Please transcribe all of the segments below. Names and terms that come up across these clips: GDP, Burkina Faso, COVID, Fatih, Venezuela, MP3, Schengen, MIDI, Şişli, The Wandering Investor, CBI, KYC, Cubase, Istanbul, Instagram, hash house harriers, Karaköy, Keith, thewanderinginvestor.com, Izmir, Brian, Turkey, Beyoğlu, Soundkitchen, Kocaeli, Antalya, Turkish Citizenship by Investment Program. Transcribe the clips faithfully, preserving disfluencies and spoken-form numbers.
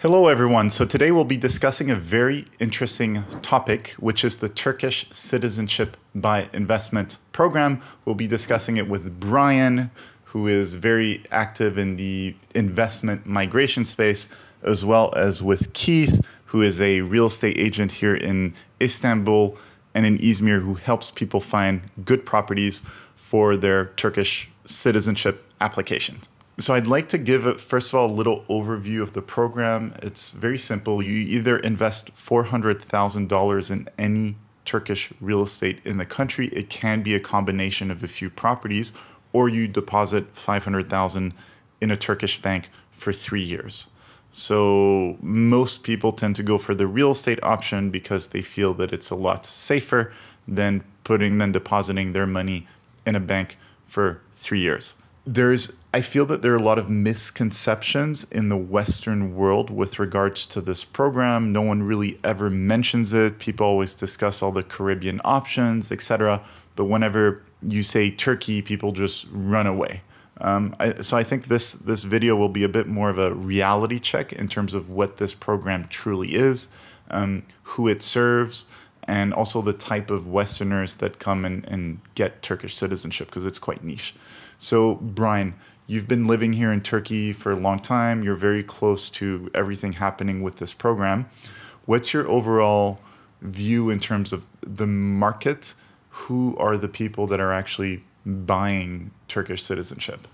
Hello everyone, so today we'll be discussing a very interesting topic, which is the Turkish Citizenship by Investment Program. We'll be discussing it with Brian, who is very active in the investment migration space, as well as with Keith, who is a real estate agent here in Istanbul and in Izmir, who helps people find good properties for their Turkish citizenship applications. So I'd like to give, first of all, a little overview of the program. It's very simple. You either invest four hundred thousand dollars in any Turkish real estate in the country. It can be a combination of a few properties, or you deposit five hundred thousand dollars in a Turkish bank for three years. So most people tend to go for the real estate option because they feel that it's a lot safer than putting, than depositing their money in a bank for three years. There's, I feel that there are a lot of misconceptions in the Western world with regards to this program. No one really ever mentions it. People always discuss all the Caribbean options, et cetera. But whenever you say Turkey, people just run away. Um, I, so I think this, this video will be a bit more of a reality check in terms of what this program truly is, um, who it serves, and also the type of Westerners that come and, and get Turkish citizenship, because it's quite niche. So Brian, you've been living here in Turkey for a long time. You're very close to everything happening with this program. What's your overall view in terms of the market? Who are the people that are actually buying Turkish citizenship?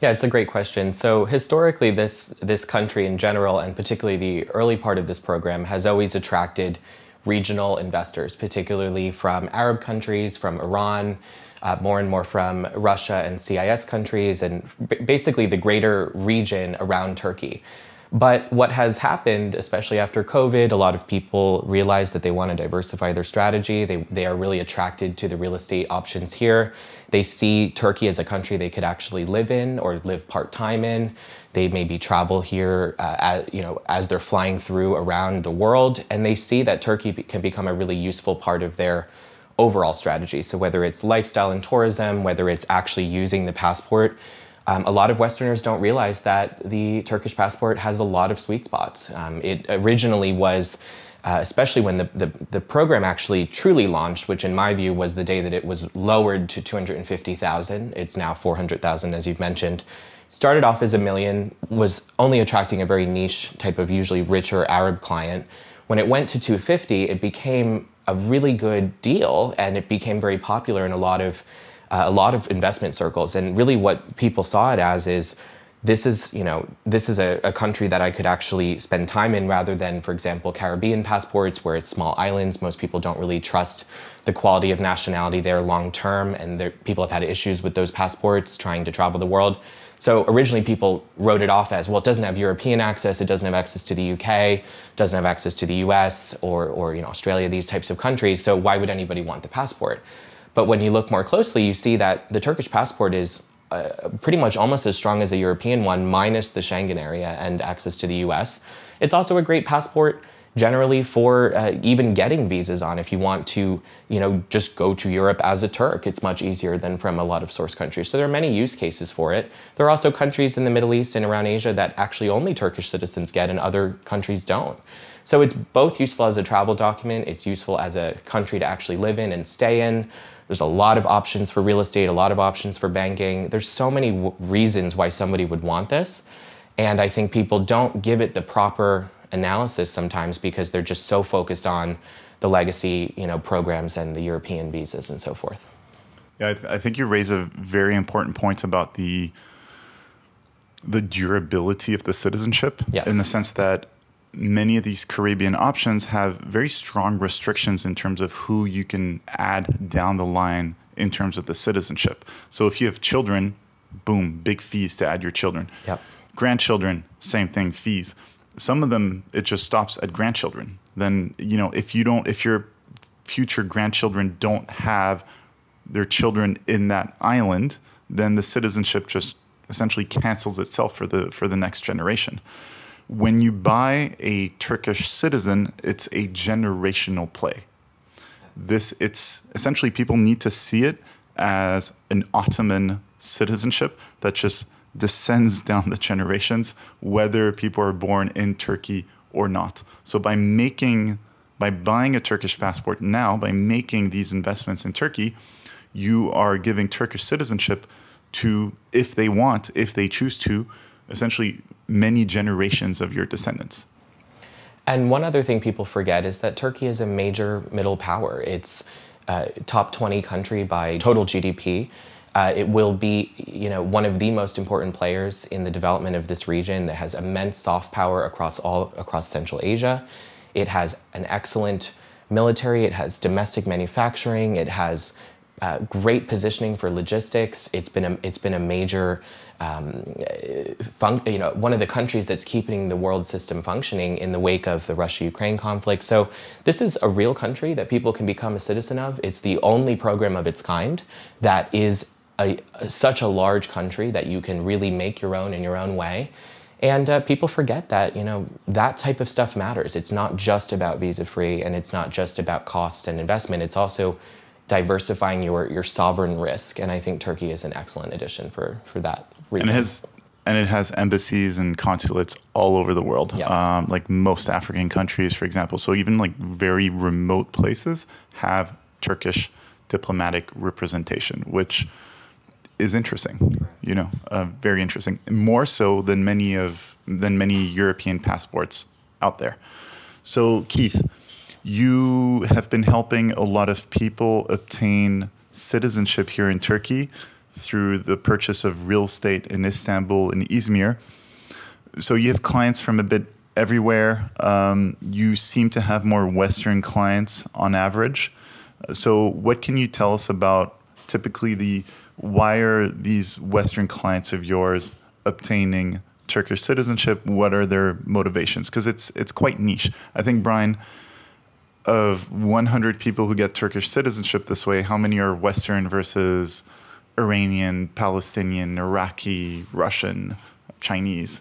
Yeah, it's a great question. So historically, this, this country in general, and particularly the early part of this program, has always attracted regional investors, particularly from Arab countries, from Iran, uh, more and more from Russia and C I S countries, and basically the greater region around Turkey. But what has happened, especially after COVID, a lot of people realize that they want to diversify their strategy. They, they are really attracted to the real estate options here. They see Turkey as a country they could actually live in or live part-time in. They maybe travel here uh, as, you know, as they're flying through around the world, and they see that Turkey can become a really useful part of their overall strategy. So whether it's lifestyle and tourism, whether it's actually using the passport, Um, a lot of Westerners don't realize that the Turkish passport has a lot of sweet spots. Um, it originally was, uh, especially when the, the, the program actually truly launched, which in my view was the day that it was lowered to two hundred fifty thousand. It's now four hundred thousand, as you've mentioned. Started off as a million, was only attracting a very niche type of usually richer Arab client. When it went to two fifty, it became a really good deal, and it became very popular in a lot of Uh, a lot of investment circles. And really what people saw it as is, this is, you know, this is a, a country that I could actually spend time in, rather than, for example, Caribbean passports, where it's small islands. Most people don't really trust the quality of nationality there long term, and people have had issues with those passports trying to travel the world. So originally people wrote it off as, well, it doesn't have European access, it doesn't have access to the U K, doesn't have access to the U S or, or you know, Australia, these types of countries, so why would anybody want the passport? But when you look more closely, you see that the Turkish passport is uh, pretty much almost as strong as a European one, minus the Schengen area and access to the U S. It's also a great passport generally for uh, even getting visas on. If you want to, you know, just go to Europe as a Turk, it's much easier than from a lot of source countries. So there are many use cases for it. There are also countries in the Middle East and around Asia that actually only Turkish citizens get and other countries don't. So it's both useful as a travel document, it's useful as a country to actually live in and stay in. There's a lot of options for real estate, a lot of options for banking. There's so many w reasons why somebody would want this. And I think people don't give it the proper analysis sometimes because they're just so focused on the legacy, you know, programs and the European visas and so forth. Yeah, I, th I think you raise a very important point about the, the durability of the citizenship. Yes. In the sense that many of these Caribbean options have very strong restrictions in terms of who you can add down the line in terms of the citizenship. So if you have children, boom, big fees to add your children. Yep. Grandchildren, same thing, fees. Some of them, it just stops at grandchildren. Then, you know, if you don't, if your future grandchildren don't have their children in that island, then the citizenship just essentially cancels itself for the, for the next generation. When you buy a Turkish citizen, it's a generational play. This, it's essentially people need to see it as an Ottoman citizenship that just descends down the generations, whether people are born in Turkey or not. So by making, by buying a Turkish passport now, by making these investments in Turkey, you are giving Turkish citizenship to, if they want, if they choose to, essentially many generations of your descendants. And one other thing people forget is that Turkey is a major middle power. It's uh, top twenty country by total G D P. Uh, it will be, you know, one of the most important players in the development of this region that has immense soft power across all across Central Asia. It has an excellent military. It has domestic manufacturing. It has uh, great positioning for logistics. It's been a, it's been a major, um, func you know, one of the countries that's keeping the world system functioning in the wake of the Russia-Ukraine conflict. So this is a real country that people can become a citizen of. It's the only program of its kind that is a, such a large country that you can really make your own in your own way. And uh, people forget that, you know, that type of stuff matters. It's not just about visa-free, and it's not just about costs and investment. It's also diversifying your, your sovereign risk. And I think Turkey is an excellent addition for, for that reason. And it has, and it has embassies and consulates all over the world, yes. um, like most African countries, for example. So even like very remote places have Turkish diplomatic representation, which is interesting, you know, uh, very interesting, more so than many of than many European passports out there. So Keith, you have been helping a lot of people obtain citizenship here in Turkey through the purchase of real estate in Istanbul and Izmir. So you have clients from a bit everywhere. Um, you seem to have more Western clients on average. So what can you tell us about typically the why are these Western clients of yours obtaining Turkish citizenship? What are their motivations? Because it's, it's quite niche. I think, Brian, of one hundred people who get Turkish citizenship this way, how many are Western versus Iranian, Palestinian, Iraqi, Russian, Chinese?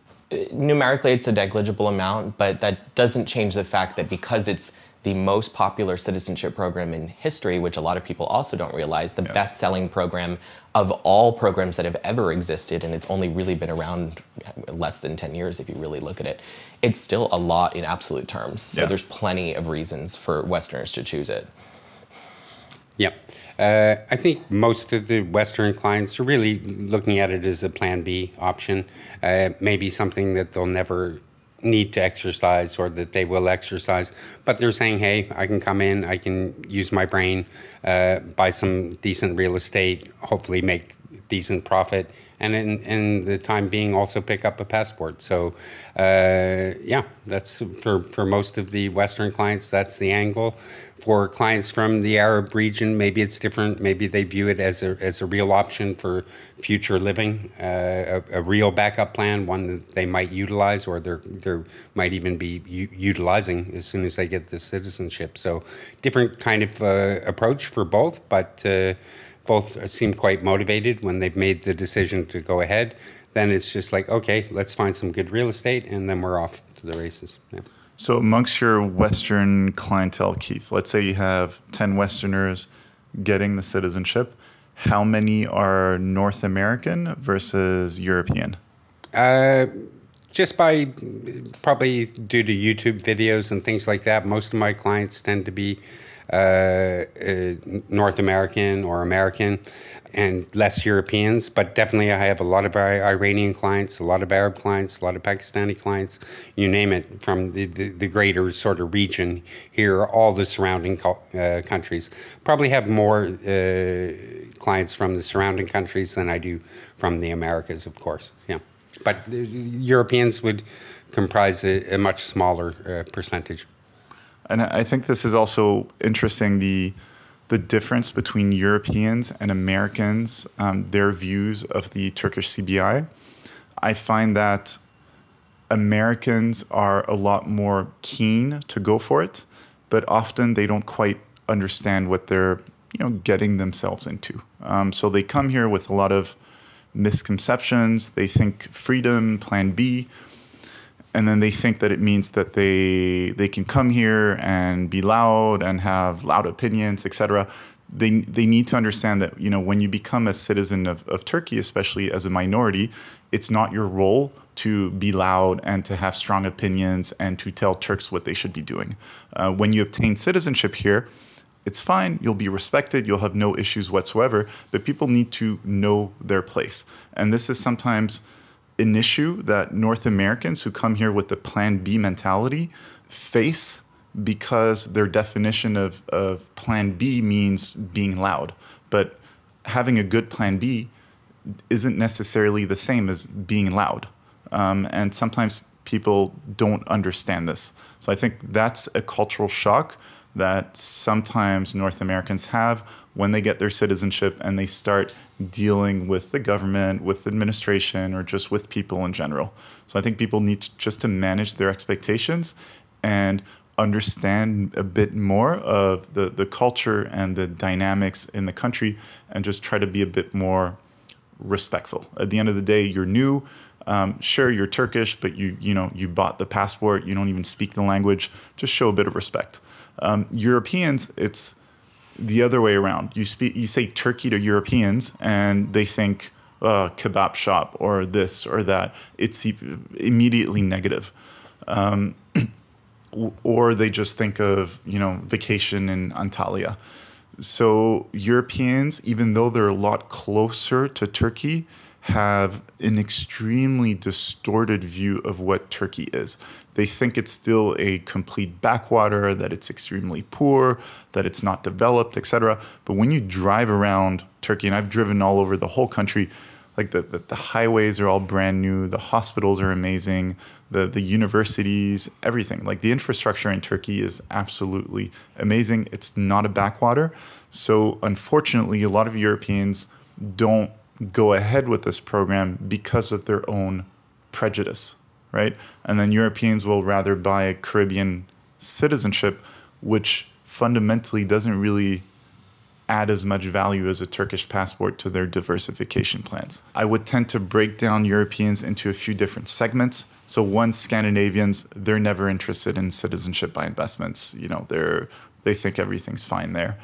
Numerically, it's a negligible amount, but that doesn't change the fact that because it's the most popular citizenship program in history, which a lot of people also don't realize, the yes. best-selling program of all programs that have ever existed, and it's only really been around less than ten years if you really look at it, it's still a lot in absolute terms. So yeah. there's plenty of reasons for Westerners to choose it. Yeah, uh, I think most of the Western clients are really looking at it as a plan B option, uh, maybe something that they'll never need to exercise or that they will exercise, but they're saying, hey, I can come in, I can use my brain, uh, buy some decent real estate, hopefully make decent profit, and in, in the time being also pick up a passport. So uh, yeah, that's for, for most of the Western clients, that's the angle. For clients from the Arab region, maybe it's different. Maybe they view it as a, as a real option for future living, uh, a, a real backup plan, one that they might utilize or they're, they're might even be u utilizing as soon as they get the citizenship. So different kind of uh, approach for both, but uh, both seem quite motivated when they've made the decision to go ahead. Then it's just like, okay, let's find some good real estate, and then we're off to the races. Yeah. So amongst your Western clientele, Keith, let's say you have ten Westerners getting the citizenship. How many are North American versus European? Uh, just by probably due to YouTube videos and things like that, most of my clients tend to be Uh, uh, North American or American and less Europeans, but definitely I have a lot of Iranian clients, a lot of Arab clients, a lot of Pakistani clients, you name it, from the, the, the greater sort of region here, all the surrounding co uh, countries. Probably have more uh, clients from the surrounding countries than I do from the Americas, of course. Yeah, but uh, Europeans would comprise a, a much smaller uh, percentage. And I think this is also interesting, the, the difference between Europeans and Americans, um, their views of the Turkish C B I. I find that Americans are a lot more keen to go for it, but often they don't quite understand what they're, you know, getting themselves into. Um, so they come here with a lot of misconceptions. They think freedom, plan B. And then they think that it means that they they can come here and be loud and have loud opinions, et cetera. they, they need to understand that, you know, when you become a citizen of, of Turkey, especially as a minority, it's not your role to be loud and to have strong opinions and to tell Turks what they should be doing. Uh, when you obtain citizenship here, it's fine, you'll be respected, you'll have no issues whatsoever, but people need to know their place. And this is sometimes an issue that North Americans who come here with the Plan B mentality face, because their definition of, of Plan B means being loud. But having a good Plan B isn't necessarily the same as being loud. Um, and sometimes people don't understand this. So I think that's a cultural shock that sometimes North Americans have when they get their citizenship and they start dealing with the government, with administration, or just with people in general. So I think people need to, just to manage their expectations and understand a bit more of the, the culture and the dynamics in the country, and just try to be a bit more respectful. At the end of the day, you're new. Um, sure, you're Turkish, but you, you, know, you bought the passport. You don't even speak the language. Just show a bit of respect. Um, Europeans, it's the other way around. You speak, you say Turkey to Europeans, and they think uh, kebab shop or this or that. It's immediately negative, um, or they just think of, you know, vacation in Antalya. So Europeans, even though they're a lot closer to Turkey, have an extremely distorted view of what Turkey is. They think it's still a complete backwater, that it's extremely poor, that it's not developed, et cetera. But when you drive around Turkey, and I've driven all over the whole country, like the, the, the highways are all brand new, the hospitals are amazing, the, the universities, everything. Like the infrastructure in Turkey is absolutely amazing. It's not a backwater. So unfortunately, a lot of Europeans don't go ahead with this program because of their own prejudice, right? And then Europeans will rather buy a Caribbean citizenship, which fundamentally doesn't really add as much value as a Turkish passport to their diversification plans. I would tend to break down Europeans into a few different segments. So one, Scandinavians, they're never interested in citizenship by investments. You know, they're, they think everything's fine there.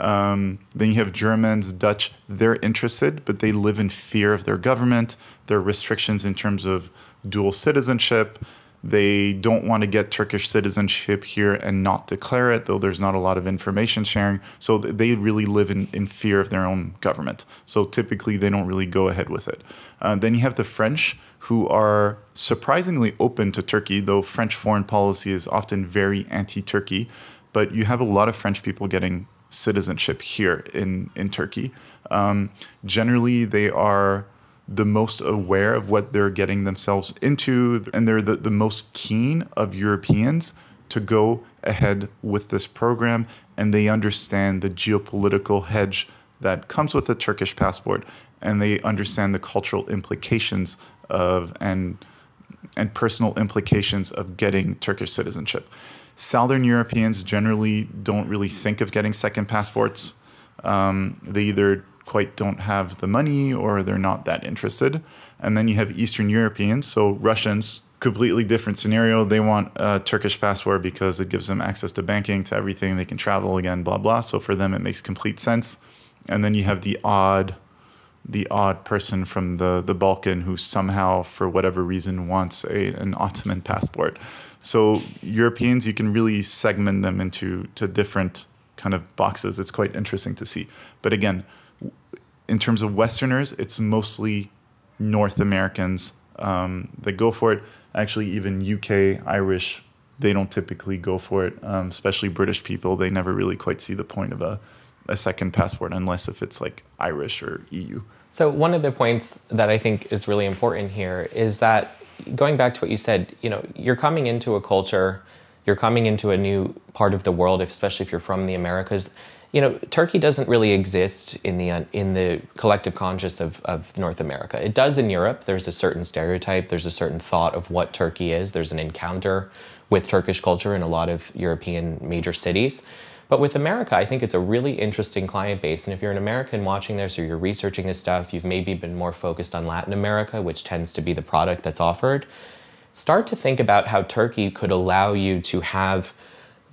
Um, then you have Germans, Dutch, they're interested, but they live in fear of their government. There are restrictions in terms of dual citizenship. They don't want to get Turkish citizenship here and not declare it, though there's not a lot of information sharing. So they really live in, in fear of their own government. So typically they don't really go ahead with it. Uh, then you have the French, who are surprisingly open to Turkey, though French foreign policy is often very anti-Turkey. But you have a lot of French people getting citizenship here in, in Turkey. Um, generally, they are the most aware of what they're getting themselves into, and they're the, the most keen of Europeans to go ahead with this program, and they understand the geopolitical hedge that comes with a Turkish passport, and they understand the cultural implications of and, and personal implications of getting Turkish citizenship. Southern Europeans generally don't really think of getting second passports. Um, they either quite don't have the money or they're not that interested. And then you have Eastern Europeans, so Russians, completely different scenario. They want a Turkish passport because it gives them access to banking, to everything. They can travel again, blah, blah. So for them, it makes complete sense. And then you have the odd, the odd person from the, the Balkan who somehow, for whatever reason, wants a, an Ottoman passport. So Europeans, you can really segment them into to different kind of boxes. It's quite interesting to see. But again, in terms of Westerners, it's mostly North Americans um, that go for it. Actually, even U K, Irish, they don't typically go for it, um, especially British people. They never really quite see the point of a, a second passport unless if it's like Irish or E U. So one of the points that I think is really important here is that, going back to what you said, you know, you're coming into a culture, you're coming into a new part of the world, especially if you're from the Americas. You know, Turkey doesn't really exist in the in the collective conscious of, of North America. It does in Europe. There's a certain stereotype. There's a certain thought of what Turkey is. There's an encounter with Turkish culture in a lot of European major cities. But with America, I think it's a really interesting client base. And if you're an American watching this or you're researching this stuff, you've maybe been more focused on Latin America, which tends to be the product that's offered. Start to think about how Turkey could allow you to have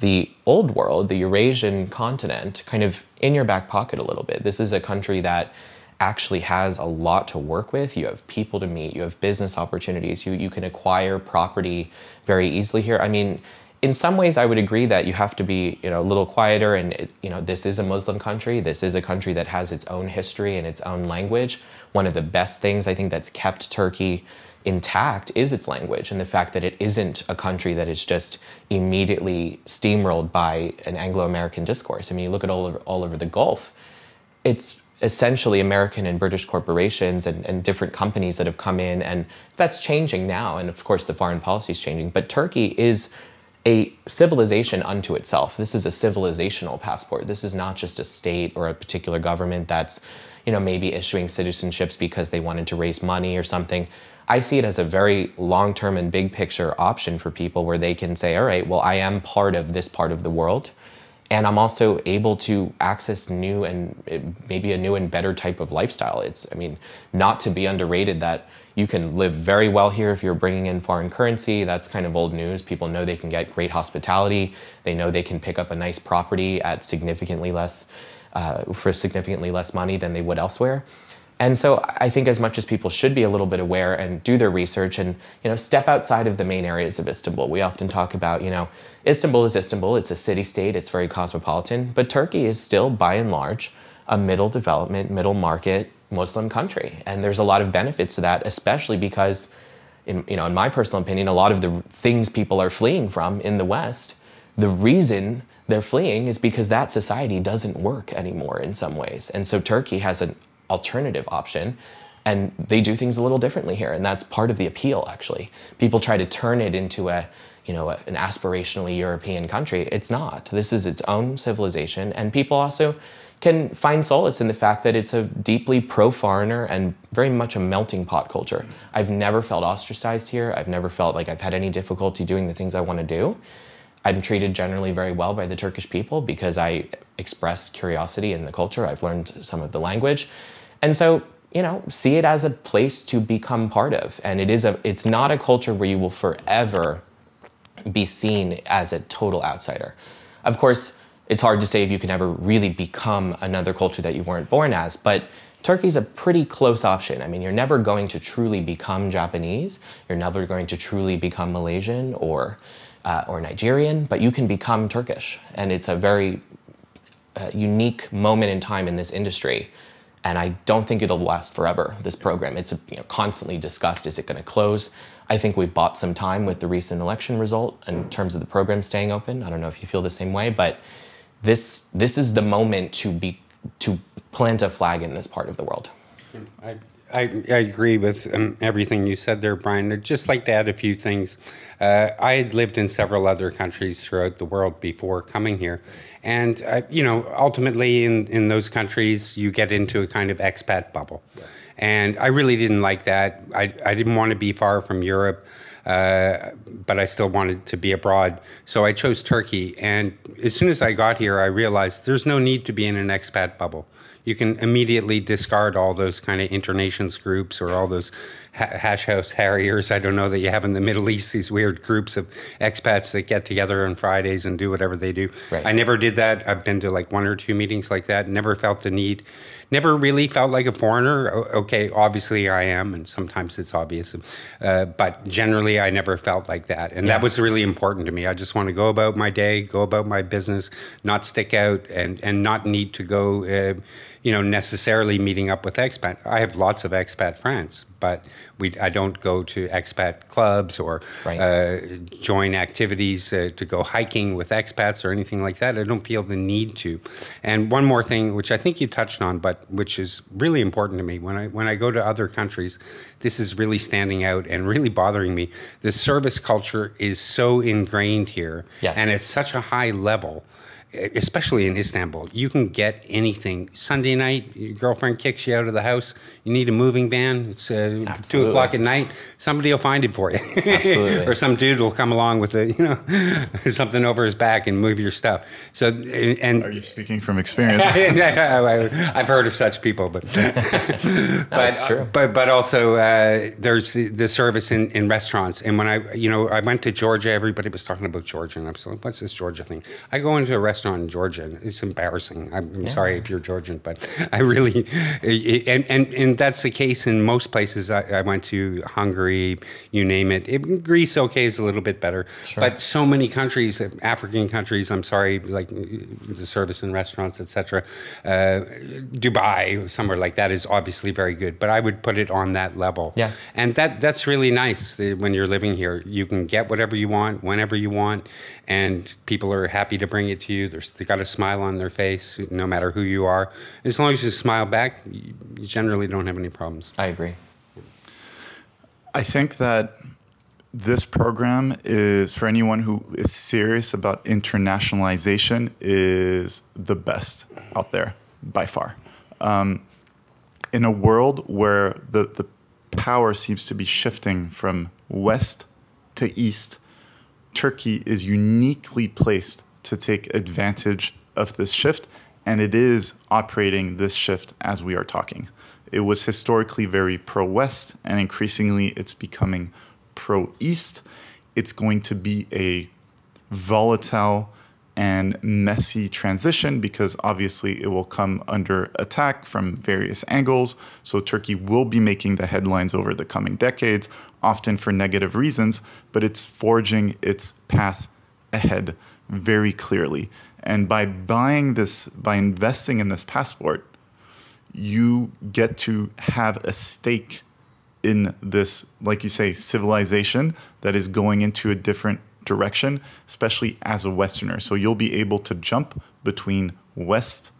the old world, the Eurasian continent, kind of in your back pocket a little bit. This is a country that actually has a lot to work with. You have people to meet, you have business opportunities, you, you can acquire property very easily here. I mean, in some ways I would agree that you have to be, you know, a little quieter, and it, you know, this is a Muslim country. This is a country that has its own history and its own language. One of the best things I think that's kept Turkey intact is its language, and the fact that it isn't a country that is just immediately steamrolled by an Anglo-American discourse. I mean, you look at all over, all over the Gulf, it's essentially American and British corporations and, and different companies that have come in, and that's changing now, and of course the foreign policy is changing, but Turkey is a civilization unto itself. This is a civilizational passport. This is not just a state or a particular government that's, you know, maybe issuing citizenships because they wanted to raise money or something. I see it as a very long-term and big picture option for people where they can say, all right, well, I am part of this part of the world, and I'm also able to access new and maybe a new and better type of lifestyle. It's, I mean, not to be underrated that you can live very well here if you're bringing in foreign currency. That's kind of old news. People know they can get great hospitality. They know they can pick up a nice property at significantly less, uh, for significantly less money than they would elsewhere. And so I think as much as people should be a little bit aware and do their research and, you know, step outside of the main areas of Istanbul. We often talk about, you know, Istanbul is Istanbul. It's a city-state. It's very cosmopolitan. But Turkey is still, by and large, a middle development, middle market Muslim country. And there's a lot of benefits to that, especially because, in, you know, in my personal opinion, a lot of the things people are fleeing from in the West, the reason they're fleeing is because that society doesn't work anymore in some ways. And so Turkey has an alternative option, and they do things a little differently here, and that's part of the appeal. Actually, people try to turn it into a, you know, a, an aspirationally European country. It's not. This is its own civilization, and people also can find solace in the fact that it's a deeply pro-foreigner and very much a melting pot culture. I've never felt ostracized here. I've never felt like I've had any difficulty doing the things I want to do. I'm treated generally very well by the Turkish people because I express curiosity in the culture. I've learned some of the language. And so, you know, see it as a place to become part of. And it is a, it's not a culture where you will forever be seen as a total outsider. Of course, it's hard to say if you can ever really become another culture that you weren't born as, but Turkey's a pretty close option. I mean, you're never going to truly become Japanese. You're never going to truly become Malaysian or, uh, or Nigerian, but you can become Turkish. And it's a very uh, unique moment in time in this industry. And I don't think it'll last forever, this program. It's, you know, constantly discussed, is it going to close? I think we've bought some time with the recent election result in terms of the program staying open. I don't know if you feel the same way, but this this is the moment to be to plant a flag in this part of the world. I, I, I agree with um, everything you said there, Brian. I'd just like to add a few things. Uh, I had lived in several other countries throughout the world before coming here. And, uh, you know, ultimately in, in those countries, you get into a kind of expat bubble. Yeah. And I really didn't like that. I, I didn't want to be far from Europe, uh, but I still wanted to be abroad. So I chose Turkey. And as soon as I got here, I realized there's no need to be in an expat bubble. You can immediately discard all those kind of InterNations groups or all those ha hash house harriers, I don't know, that you have in the Middle East, these weird groups of expats that get together on Fridays and do whatever they do. Right. I never did that. I've been to like one or two meetings like that, never felt the need, never really felt like a foreigner. Okay, obviously I am, and sometimes it's obvious, uh, but generally I never felt like that. And yeah. That was really important to me. I just want to go about my day, go about my business, not stick out and, and not need to go... Uh, you know, necessarily meeting up with expat. I have lots of expat friends, but we I don't go to expat clubs or right. uh, join activities uh, to go hiking with expats or anything like that. I don't feel the need to. And one more thing, which I think you touched on, but which is really important to me. When I, when I go to other countries, this is really standing out and really bothering me. The service culture is so ingrained here, yes. And it's such a high level. Especially in Istanbul, you can get anything. Sunday night, your girlfriend kicks you out of the house. You need a moving van. It's uh, two o'clock at night. Somebody will find it for you. Absolutely. Or some dude will come along with a, you know, something over his back and move your stuff. So, and are you speaking from experience? I've heard of such people, but no, but true. but but also uh, there's the, the service in, in restaurants. And when I, you know, I went to Georgia, everybody was talking about Georgia, and I'm like, what's this Georgia thing? I go into a restaurant. restaurant in Georgia. It's embarrassing. I'm, I'm yeah. sorry if you're Georgian, but I really, it, and, and, and that's the case in most places. I, I went to Hungary, you name it. it. Greece, okay, is a little bit better. Sure. But so many countries, African countries, I'm sorry, like the service in restaurants, et cetera. Uh, Dubai, somewhere like that is obviously very good, but I would put it on that level. Yes. And that that's really nice when you're living here. You can get whatever you want, whenever you want, and people are happy to bring it to you. They're, they got a smile on their face, no matter who you are. As long as you smile back, you generally don't have any problems. I agree. I think that this program is, for anyone who is serious about internationalization, is the best out there by far. Um, in a world where the, the power seems to be shifting from west to east, Turkey is uniquely placed to take advantage of this shift, and it is operating this shift as we are talking. It was historically very pro-West, and increasingly it's becoming pro-East. It's going to be a volatile and messy transition because obviously it will come under attack from various angles. So Turkey will be making the headlines over the coming decades, often for negative reasons, but it's forging its path ahead very clearly. And by buying this, by investing in this passport, you get to have a stake in this, like you say, civilization that is going into a different direction, especially as a Westerner. So you'll be able to jump between West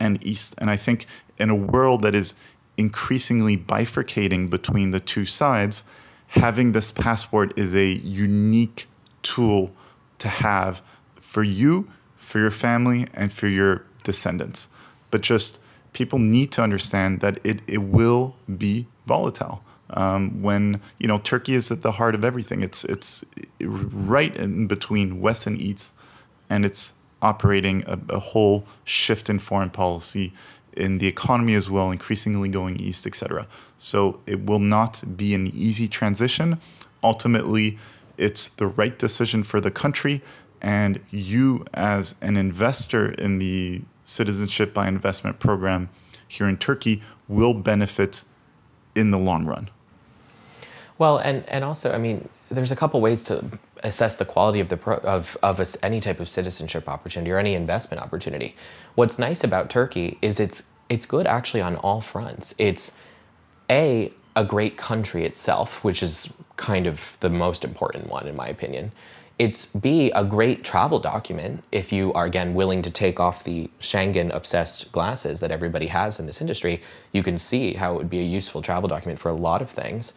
and East. And I think in a world that is increasingly bifurcating between the two sides, having this passport is a unique tool to have for you, for your family, and for your descendants. But just people need to understand that it, it will be volatile. Um, when, you know, Turkey is at the heart of everything. It's, it's right in between West and East, and it's operating a, a whole shift in foreign policy, in the economy as well, increasingly going east, et cetera. So it will not be an easy transition. Ultimately, it's the right decision for the country, and you as an investor in the Citizenship by Investment Program here in Turkey will benefit in the long run. Well, and, and also, I mean, there's a couple ways to assess the quality of the pro of, of a, any type of citizenship opportunity or any investment opportunity. What's nice about Turkey is it's, it's good actually on all fronts. It's A, a great country itself, which is kind of the most important one in my opinion. It's B, a great travel document if you are, again, willing to take off the Schengen-obsessed glasses that everybody has in this industry. You can see how it would be a useful travel document for a lot of things.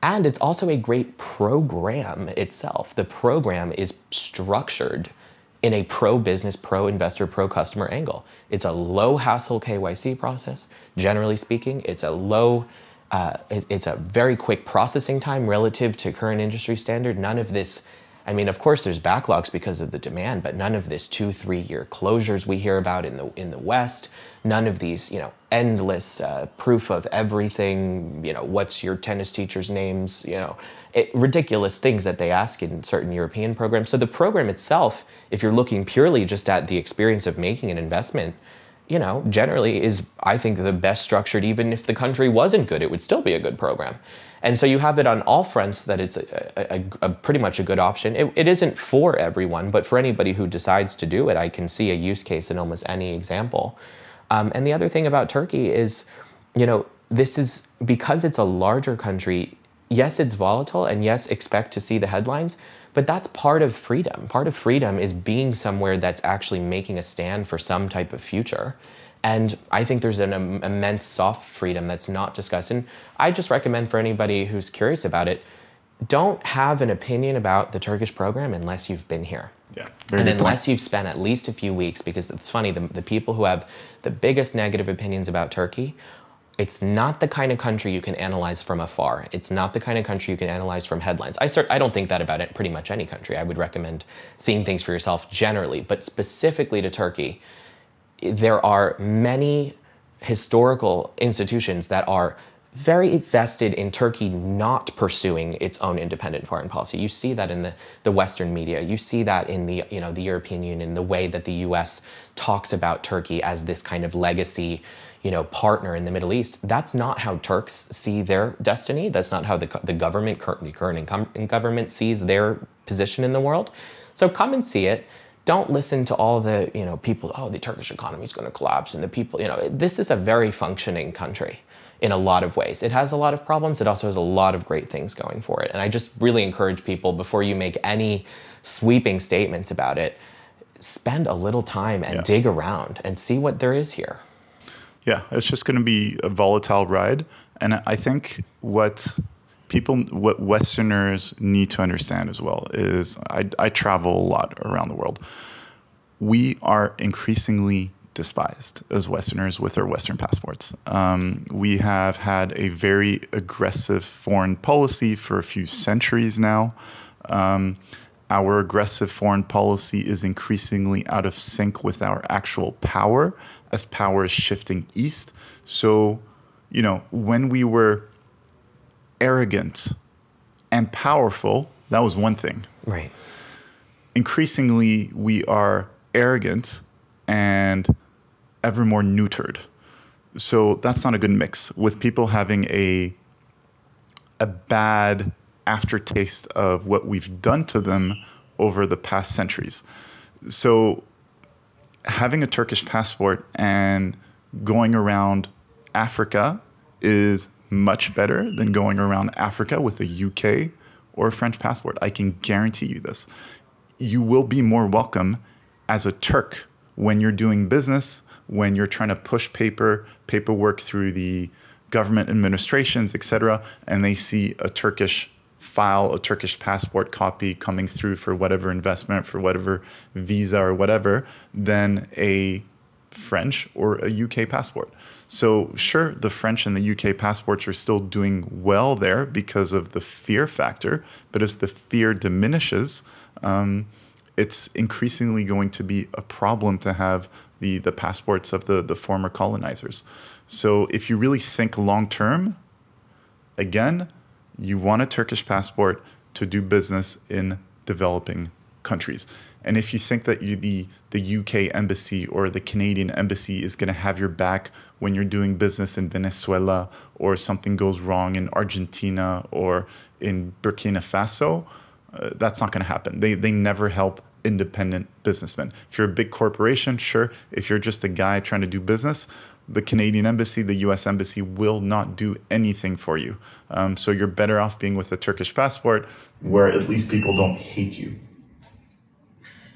And it's also a great program itself. The program is structured in a pro-business, pro-investor, pro-customer angle. It's a low-hassle K Y C process. Generally speaking, it's a low... Uh, it, it's a very quick processing time relative to current industry standard. None of this... I mean, of course, there's backlogs because of the demand, but none of this two, three-year closures we hear about in the in the West, none of these, you know, endless uh, proof of everything, you know, what's your tennis teacher's names, you know, it, ridiculous things that they ask in certain European programs. So the program itself, if you're looking purely just at the experience of making an investment, you know, generally is, I think, the best structured. Even if the country wasn't good, it would still be a good program. And so you have it on all fronts that it's a, a, a pretty much a good option. It, it isn't for everyone, but for anybody who decides to do it, I can see a use case in almost any example. Um, and the other thing about Turkey is, you know, this is, because it's a larger country, yes, it's volatile, and yes, expect to see the headlines, but that's part of freedom. Part of freedom is being somewhere that's actually making a stand for some type of future. And I think there's an um, immense soft freedom that's not discussed. And I just recommend for anybody who's curious about it, don't have an opinion about the Turkish program unless you've been here. Yeah, and unless point. You've spent at least a few weeks, because it's funny, the, the people who have the biggest negative opinions about Turkey, it's not the kind of country you can analyze from afar. It's not the kind of country you can analyze from headlines. I, start, I don't think that about it, pretty much any country. I would recommend seeing things for yourself generally, but specifically to Turkey, there are many historical institutions that are very vested in Turkey not pursuing its own independent foreign policy. You see that in the, the Western media. You see that in the, you know, the European Union, the way that the U S talks about Turkey as this kind of legacy, you know, partner in the Middle East. That's not how Turks see their destiny. That's not how the, the government, the current incumbent government sees their position in the world. So come and see it. Don't listen to all the, you know, people, oh, the Turkish economy is going to collapse and the people, you know, this is a very functioning country in a lot of ways. It has a lot of problems. It also has a lot of great things going for it. And I just really encourage people, before you make any sweeping statements about it, spend a little time and yeah. dig around and see what there is here. Yeah, it's just going to be a volatile ride. And I think what people, what Westerners need to understand as well is, I, I travel a lot around the world. We are increasingly despised as Westerners with our Western passports. Um, we have had a very aggressive foreign policy for a few centuries now. Um, our aggressive foreign policy is increasingly out of sync with our actual power, as power is shifting east. So, you know, when we were arrogant and powerful, that was one thing. Right. Increasingly, we are arrogant and ever more neutered. So that's not a good mix, with people having a, a bad aftertaste of what we've done to them over the past centuries. So having a Turkish passport and going around Africa is much better than going around Africa with a U K or a French passport. I can guarantee you this. You will be more welcome as a Turk when you're doing business, when you're trying to push paper, paperwork through the government administrations, et cetera, and they see a Turkish file, a Turkish passport copy coming through for whatever investment, for whatever visa or whatever, than a French or a U K passport. So sure, the French and the U K passports are still doing well there because of the fear factor, but as the fear diminishes, um, it's increasingly going to be a problem to have the, the passports of the, the former colonizers. So if you really think long-term, again, you want a Turkish passport to do business in developing countries. And if you think that you, the, the U K embassy or the Canadian embassy is going to have your back when you're doing business in Venezuela, or something goes wrong in Argentina or in Burkina Faso, uh, that's not going to happen. They, they never help independent businessmen. If you're a big corporation, sure. If you're just a guy trying to do business, the Canadian embassy, the U S embassy will not do anything for you. Um, so you're better off being with a Turkish passport, where at least people don't hate you.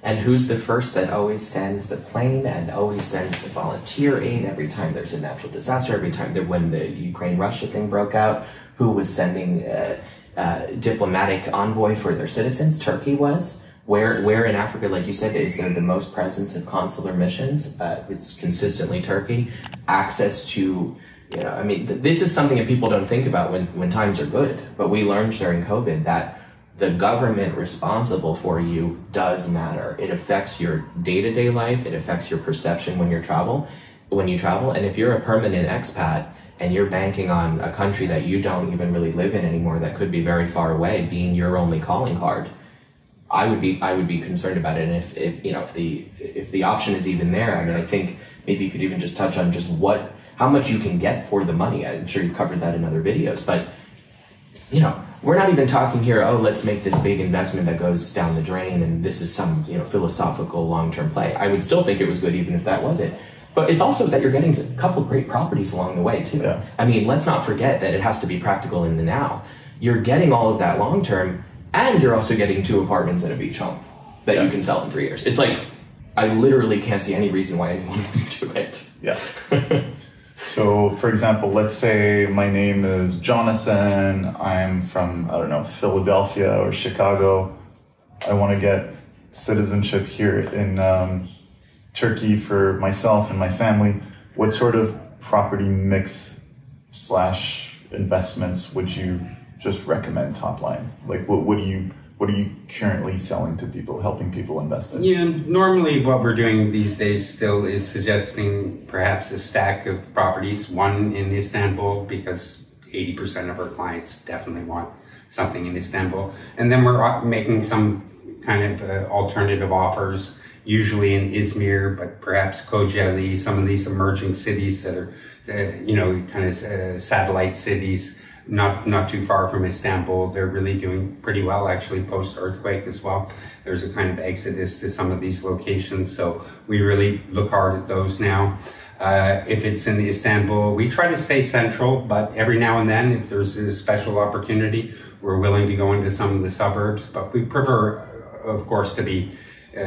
And who's the first that always sends the plane and always sends the volunteer aid every time there's a natural disaster, every time that when the Ukraine-Russia thing broke out, who was sending a, a diplomatic envoy for their citizens? Turkey was. Where, where in Africa, like you said, is there the most presence of consular missions? Uh, it's consistently Turkey. Access to, you know, I mean, th this is something that people don't think about when, when times are good. But we learned during COVID that the government responsible for you does matter. It affects your day-to-day life. It affects your perception when you travel, when you travel. And if you're a permanent expat and you're banking on a country that you don't even really live in anymore, that could be very far away, being your only calling card, I would be I would be concerned about it. And if, if you know if the if the option is even there, I mean, I think maybe you could even just touch on just what how much you can get for the money. I'm sure you've covered that in other videos, but you know, we're not even talking here, oh, let's make this big investment that goes down the drain and this is some, you know, philosophical long-term play. I would still think it was good even if that wasn't. But it's also that you're getting a couple great properties along the way too. Yeah. I mean, let's not forget that it has to be practical in the now. You're getting all of that long-term, and you're also getting two apartments and a beach home that yeah. you can sell in three years. It's like, I literally can't see any reason why anyone would do it. Yeah. So, for example, let's say my name is Jonathan. I'm from, I don't know, Philadelphia or Chicago. I want to get citizenship here in um, Turkey for myself and my family. What sort of property mix slash investments would you just recommend top line? Like, what, what do you... What are you currently selling to people, helping people invest in? Yeah, normally what we're doing these days still is suggesting perhaps a stack of properties, one in Istanbul because eighty percent of our clients definitely want something in Istanbul. And then we're making some kind of uh, alternative offers, usually in Izmir, but perhaps Kocaeli, some of these emerging cities that are, uh, you know, kind of uh, satellite cities, not not too far from Istanbul. They're really doing pretty well, actually, post-earthquake as well. There's a kind of exodus to some of these locations, so we really look hard at those now. Uh, if it's in Istanbul, we try to stay central, but every now and then, if there's a special opportunity, we're willing to go into some of the suburbs, but we prefer, of course, to be uh,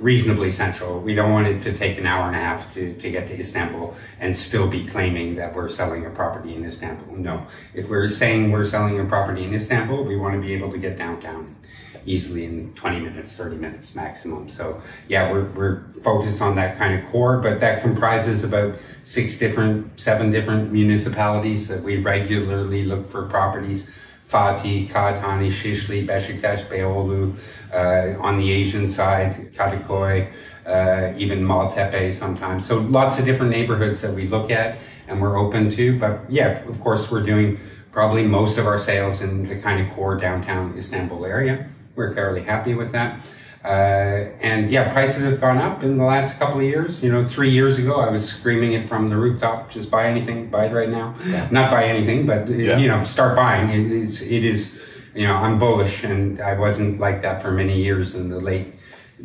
reasonably central. We don't want it to take an hour and a half to, to get to Istanbul and still be claiming that we're selling a property in Istanbul. No, if we're saying we're selling a property in Istanbul, we want to be able to get downtown easily in twenty minutes, thirty minutes maximum. So yeah, we're, we're focused on that kind of core, but that comprises about six different, seven different municipalities that we regularly look for properties. Fatih, Kocaeli, Şişli, Beşiktaş, Beyoğlu, uh, on the Asian side, Karaköy, uh, even Maltepe sometimes. So lots of different neighborhoods that we look at and we're open to. But yeah, of course, we're doing probably most of our sales in the kind of core downtown Istanbul area. We're fairly happy with that. Uh, and yeah, prices have gone up in the last couple of years. You know, three years ago, I was screaming it from the rooftop, just buy anything, buy it right now. Yeah. Not buy anything, but yeah. You know, start buying. It is, it is, you know, I'm bullish, and I wasn't like that for many years in the late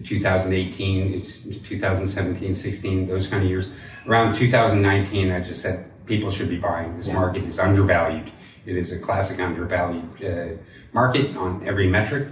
two thousand eighteen, it's two thousand seventeen, sixteen, those kind of years. Around two thousand nineteen, I just said, people should be buying. This yeah. market is undervalued. It is a classic undervalued uh, market on every metric.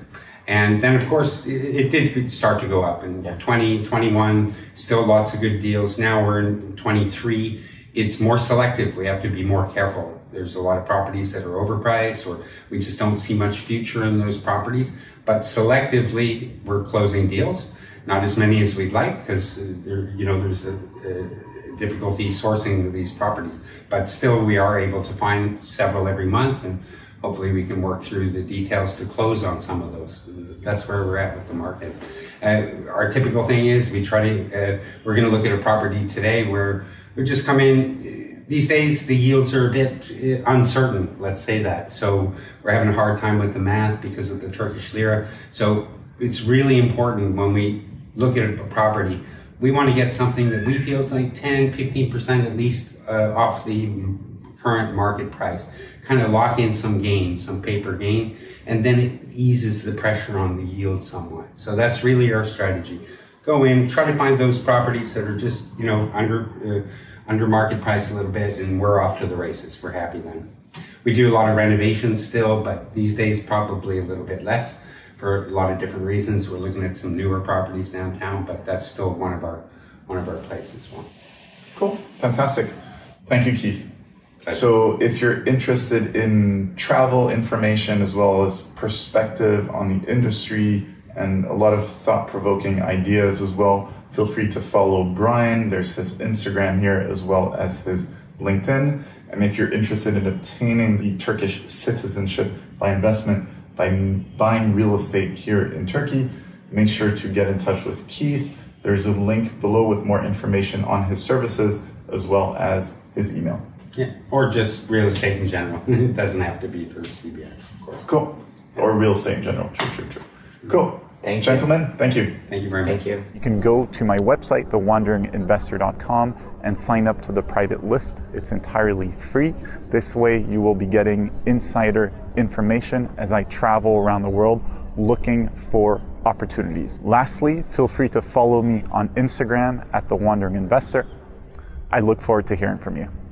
And then, of course, it did start to go up in yes. twenty, twenty-one, still lots of good deals. Now we're in twenty-three. It's more selective. We have to be more careful. There's a lot of properties that are overpriced, or we just don't see much future in those properties. But selectively, we're closing deals. Not as many as we'd like, because, you know, there's a, a difficulty sourcing these properties. But still, we are able to find several every month. And hopefully we can work through the details to close on some of those. That's where we're at with the market. Uh, our typical thing is we try to, uh, we're going to look at a property today where we just come in. These days, the yields are a bit uncertain, let's say that. So we're having a hard time with the math because of the Turkish lira. So it's really important when we look at a property, we want to get something that we feel is like ten, fifteen percent at least uh, off the current market price, kind of lock in some gain, some paper gain, and then it eases the pressure on the yield somewhat. So that's really our strategy. Go in, try to find those properties that are just, you know, under, uh, under market price a little bit, and we're off to the races. We're happy then. We do a lot of renovations still, but these days probably a little bit less for a lot of different reasons. We're looking at some newer properties downtown, but that's still one of our, one of our places. One. Cool, fantastic. Thank you, Keith. So if you're interested in travel information as well as perspective on the industry and a lot of thought-provoking ideas as well, feel free to follow Brian. There's his Instagram here as well as his LinkedIn. And if you're interested in obtaining the Turkish Citizenship by Investment by buying real estate here in Turkey, make sure to get in touch with Keith. There's a link below with more information on his services as well as his email. Yeah, or just real estate in general. It doesn't have to be for C B I, of course. Cool. Or real estate in general. True, true, true. Cool. Thank you. Gentlemen, thank you. Thank you very much. Thank you. You can go to my website, the wandering investor dot com, and sign up to the private list. It's entirely free. This way you will be getting insider information as I travel around the world looking for opportunities. Lastly, feel free to follow me on Instagram at The Wandering Investor. I look forward to hearing from you.